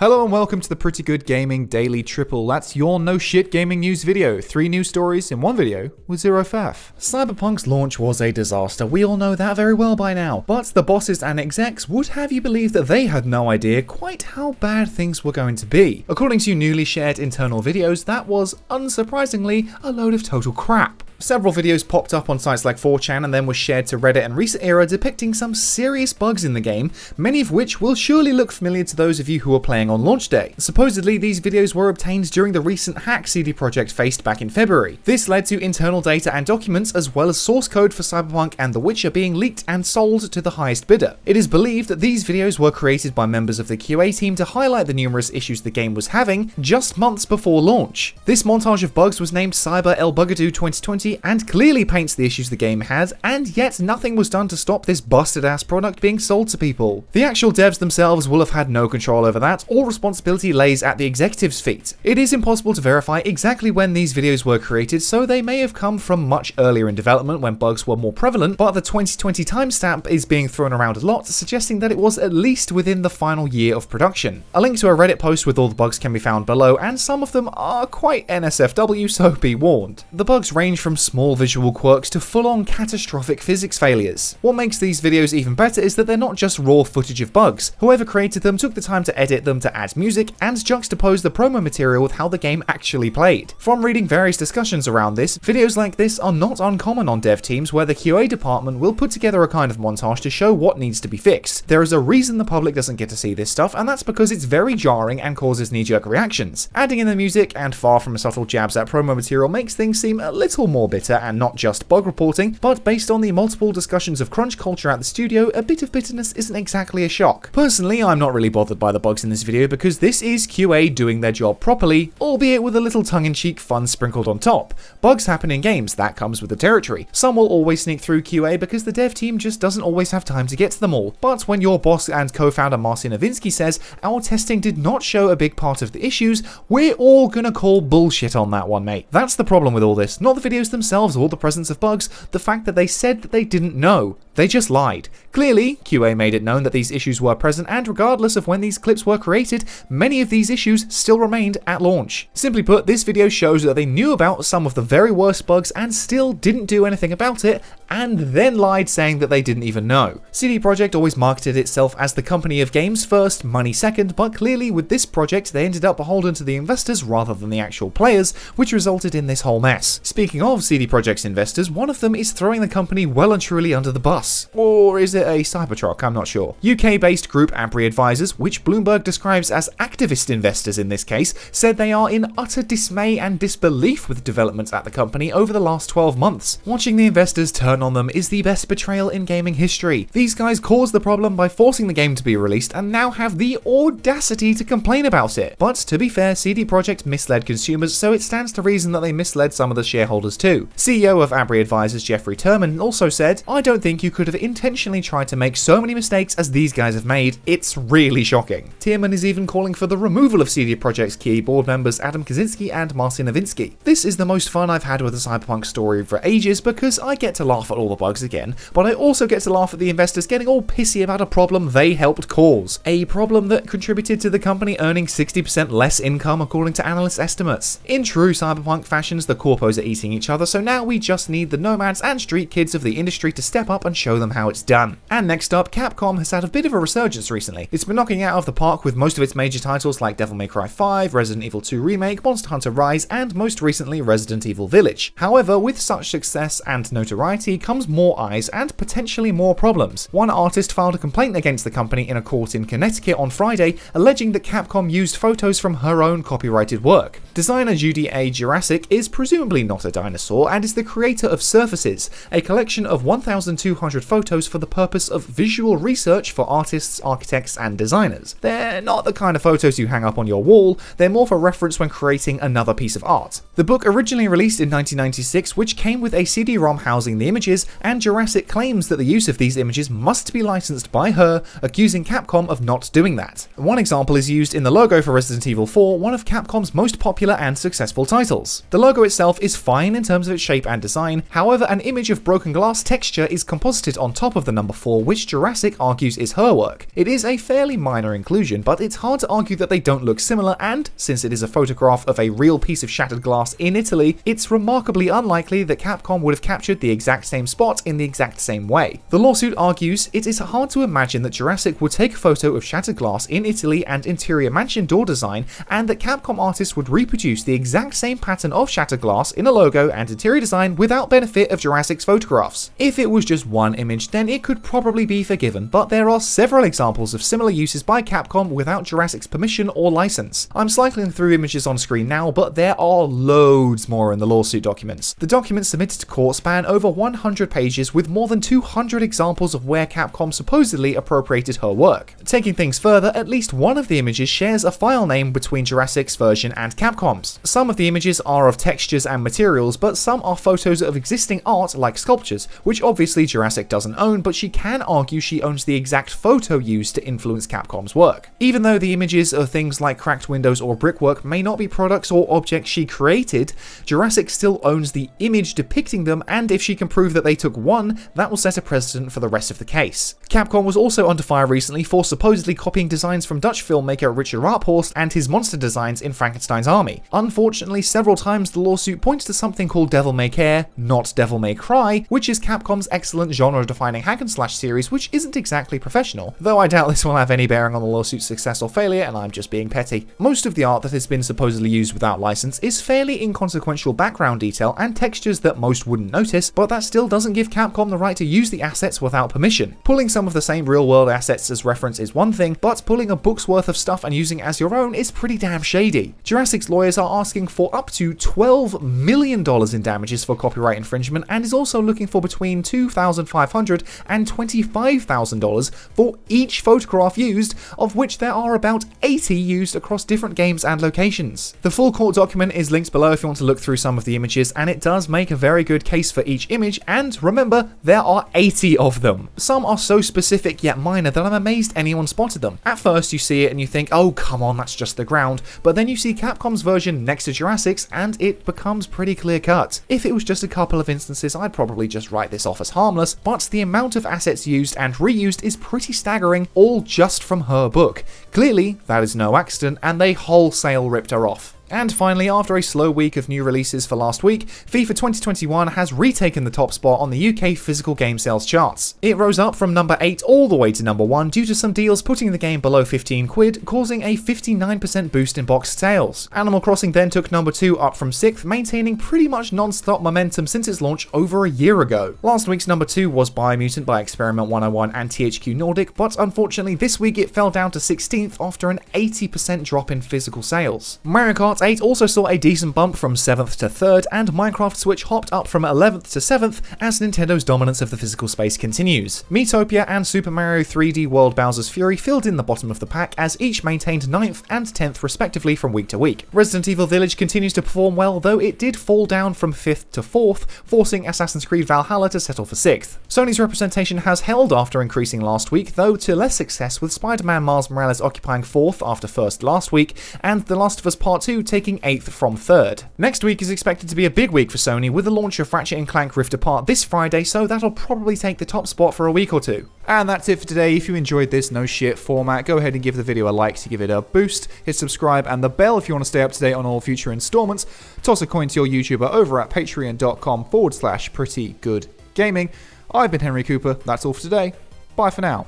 Hello and welcome to the Pretty Good Gaming Daily Triple. That's your no shit gaming news video. 3 news stories in one video with zero faff. Cyberpunk's launch was a disaster. We all know that very well by now. But the bosses and execs would have you believe that they had no idea quite how bad things were going to be. According to newly shared internal videos, that was, unsurprisingly, a load of total crap. Several videos popped up on sites like 4chan and then were shared to Reddit and Recent Era depicting some serious bugs in the game, many of which will surely look familiar to those of you who were playing on launch day. Supposedly, these videos were obtained during the recent hack CD Projekt faced back in February. This led to internal data and documents as well as source code for Cyberpunk and The Witcher being leaked and sold to the highest bidder. It is believed that these videos were created by members of the QA team to highlight the numerous issues the game was having just months before launch. This montage of bugs was named Cyber El Bugadoo 2020 and clearly paints the issues the game has, and yet nothing was done to stop this busted ass product being sold to people. The actual devs themselves will have had no control over that. All responsibility lays at the executives' feet. It is impossible to verify exactly when these videos were created, so they may have come from much earlier in development when bugs were more prevalent, but the 2020 timestamp is being thrown around a lot, suggesting that it was at least within the final year of production. A link to a Reddit post with all the bugs can be found below, and some of them are quite NSFW, so be warned. The bugs range from small visual quirks to full-on catastrophic physics failures. What makes these videos even better is that they're not just raw footage of bugs. Whoever created them took the time to edit them to add music and juxtapose the promo material with how the game actually played. From reading various discussions around this, videos like this are not uncommon on dev teams where the QA department will put together a kind of montage to show what needs to be fixed. There is a reason the public doesn't get to see this stuff, and that's because it's very jarring and causes knee-jerk reactions. Adding in the music and far from subtle jabs at promo material makes things seem a little more bitter, and not just bug reporting, but based on the multiple discussions of crunch culture at the studio, a bit of bitterness isn't exactly a shock. Personally, I'm not really bothered by the bugs in this video because this is QA doing their job properly, albeit with a little tongue-in-cheek fun sprinkled on top. Bugs happen in games, that comes with the territory. Some will always sneak through QA because the dev team just doesn't always have time to get to them all. But when your boss and co-founder Marcin Nowinski says, "Our testing did not show a big part of the issues," we're all gonna call bullshit on that one, mate. That's the problem with all this, not the videos themselves or the presence of bugs, the fact that they said that they didn't know. They just lied. Clearly, QA made it known that these issues were present, and regardless of when these clips were created, many of these issues still remained at launch. Simply put, this video shows that they knew about some of the very worst bugs and still didn't do anything about it, and then lied saying that they didn't even know. CD Projekt always marketed itself as the company of games first, money second, but clearly with this project they ended up beholden to the investors rather than the actual players, which resulted in this whole mess. Speaking of CD Projekt's investors, one of them is throwing the company well and truly under the bus. Or is it a Cybertruck? I'm not sure. UK-based group Ampri Advisors, which Bloomberg describes as activist investors in this case, said they are in utter dismay and disbelief with developments at the company over the last 12 months. Watching the investors turn on them is the best betrayal in gaming history. These guys caused the problem by forcing the game to be released and now have the audacity to complain about it. But to be fair, CD Projekt misled consumers, so it stands to reason that they misled some of the shareholders too. CEO of Ampri Advisors Jeffrey Tierman also said, "I don't think you could have intentionally tried to make so many mistakes as these guys have made. It's really shocking." Tierman is even calling for the removal of CD Projekt's key board members Adam Kaczynski and Marcin Nowinski. This is the most fun I've had with a Cyberpunk story for ages because I get to laugh at all the bugs again, but I also get to laugh at the investors getting all pissy about a problem they helped cause. A problem that contributed to the company earning 60% less income according to analyst estimates. In true Cyberpunk fashions, the corpos are eating each other, so now we just need the nomads and street kids of the industry to step up and show them how it's done. And next up, Capcom has had a bit of a resurgence recently. It's been knocking it out of the park with most of its major titles like Devil May Cry 5, Resident Evil 2 Remake, Monster Hunter Rise, and most recently Resident Evil Village. However, with such success and notoriety comes more eyes and potentially more problems. One artist filed a complaint against the company in a court in Connecticut on Friday, alleging that Capcom used photos from her own copyrighted work. Designer Judy A. Juracek is presumably not a dinosaur and is the creator of Surfaces, a collection of 1,200 photos for the purpose of visual research for artists, architects, and designers. They're not the kind of photos you hang up on your wall, they're more for reference when creating another piece of art. The book originally released in 1996, which came with a CD-ROM housing the images, and Juracek claims that the use of these images must be licensed by her, accusing Capcom of not doing that. One example is used in the logo for Resident Evil 4, one of Capcom's most popular and successful titles. The logo itself is fine in terms terms of its shape and design. However, an image of broken glass texture is composited on top of the number 4, which Juracek argues is her work. It is a fairly minor inclusion, but it's hard to argue that they don't look similar, and since it is a photograph of a real piece of shattered glass in Italy, it's remarkably unlikely that Capcom would have captured the exact same spot in the exact same way. The lawsuit argues it is hard to imagine that Juracek would take a photo of shattered glass in Italy and interior mansion door design, and that Capcom artists would reproduce the exact same pattern of shattered glass in a logo and interior design without benefit of Juracek's photographs. If it was just one image, then it could probably be forgiven, but there are several examples of similar uses by Capcom without Juracek's permission or license. I'm cycling through images on screen now, but there are loads more in the lawsuit documents. The documents submitted to court span over 100 pages with more than 200 examples of where Capcom supposedly appropriated her work. Taking things further, at least one of the images shares a file name between Juracek's version and Capcom's. Some of the images are of textures and materials, but some are photos of existing art like sculptures, which obviously Juracek doesn't own, but she can argue she owns the exact photo used to influence Capcom's work. Even though the images of things like cracked windows or brickwork may not be products or objects she created, Juracek still owns the image depicting them, and if she can prove that they took one, that will set a precedent for the rest of the case. Capcom was also under fire recently for supposedly copying designs from Dutch filmmaker Richard Rapphorst and his monster designs in Frankenstein's Army. Unfortunately, several times the lawsuit points to something called Devil May Care, not Devil May Cry, which is Capcom's excellent genre-defining hack-and-slash series, which isn't exactly professional, though I doubt this will have any bearing on the lawsuit's success or failure, and I'm just being petty. Most of the art that has been supposedly used without license is fairly inconsequential background detail and textures that most wouldn't notice, but that still doesn't give Capcom the right to use the assets without permission. Pulling some of the same real-world assets as reference is one thing, but pulling a book's worth of stuff and using it as your own is pretty damn shady. Juracek's lawyers are asking for up to $12 million in damages for copyright infringement, and is also looking for between $2,500 and $25,000 for each photograph used, of which there are about 80 used across different games and locations. The full court document is linked below if you want to look through some of the images, and it does make a very good case for each image, and remember, there are 80 of them. Some are so specific yet minor that I'm amazed anyone spotted them. At first you see it and you think, oh come on, that's just the ground, but then you see Capcom's version next to Juracek's and it becomes pretty clear cut. If it was just a couple of instances, I'd probably just write this off as harmless, but the amount of assets used and reused is pretty staggering, all just from her book. Clearly, that is no accident, and they wholesale ripped her off. And finally, after a slow week of new releases for last week, FIFA 2021 has retaken the top spot on the UK physical game sales charts. It rose up from number 8 all the way to number 1 due to some deals putting the game below 15 quid, causing a 59% boost in box sales. Animal Crossing then took number 2 up from 6th, maintaining pretty much non-stop momentum since its launch over a year ago. Last week's number 2 was Biomutant by Experiment 101 and THQ Nordic, but unfortunately this week it fell down to 16th after an 80% drop in physical sales. Mario Kart 8 also saw a decent bump from 7th to 3rd, and Minecraft Switch hopped up from 11th to 7th as Nintendo's dominance of the physical space continues. Miitopia and Super Mario 3D World Bowser's Fury filled in the bottom of the pack as each maintained 9th and 10th respectively from week to week. Resident Evil Village continues to perform well, though it did fall down from 5th to 4th, forcing Assassin's Creed Valhalla to settle for 6th. Sony's representation has held after increasing last week, though to less success, with Spider-Man Miles Morales occupying 4th after 1st last week, and The Last of Us Part 2 taking 8th from 3rd. Next week is expected to be a big week for Sony, with the launch of Ratchet and Clank Rift Apart this Friday, so that'll probably take the top spot for a week or two. And that's it for today. If you enjoyed this no shit format, go ahead and give the video a like to give it a boost, hit subscribe and the bell if you want to stay up to date on all future installments, toss a coin to your YouTuber over at patreon.com/prettygoodgaming. I've been Henry Cooper, that's all for today, bye for now.